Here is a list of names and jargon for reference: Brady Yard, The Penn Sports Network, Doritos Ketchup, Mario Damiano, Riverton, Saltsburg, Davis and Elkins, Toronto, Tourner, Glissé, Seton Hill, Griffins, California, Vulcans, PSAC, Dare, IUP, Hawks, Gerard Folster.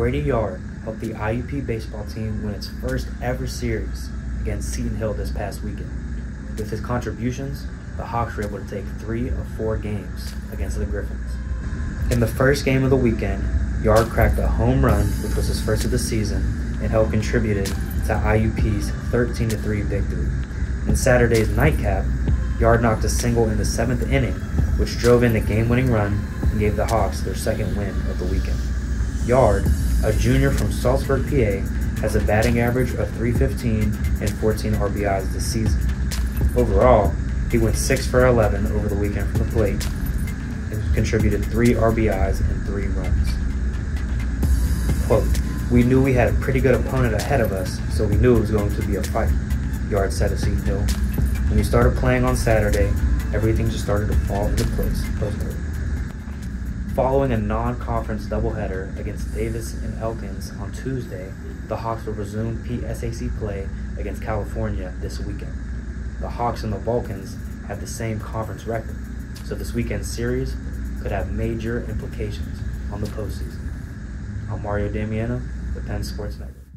Brady Yard helped the IUP baseball team win its first ever series against Seton Hill this past weekend. With his contributions, the Hawks were able to take 3 of 4 games against the Griffins. In the first game of the weekend, Yard cracked a home run, which was his first of the season, and helped contributed to IUP's 13-3 victory. In Saturday's nightcap, Yard knocked a single in the 7th inning, which drove in the game-winning run and gave the Hawks their second win of the weekend. Yard, a junior from Saltsburg, PA, has a batting average of .315 and 14 RBIs this season. Overall, he went 6 for 11 over the weekend from the plate and contributed 3 RBIs and 3 runs. Quote, "We knew we had a pretty good opponent ahead of us, so we knew it was going to be a fight," Yard said of Seton Hill. "When we started playing on Saturday, everything just started to fall into place," post-note. Following a non-conference doubleheader against Davis and Elkins on Tuesday, the Hawks will resume PSAC play against California this weekend. The Hawks and the Vulcans have the same conference record, so this weekend's series could have major implications on the postseason. I'm Mario Damiano, The Penn Sports Network.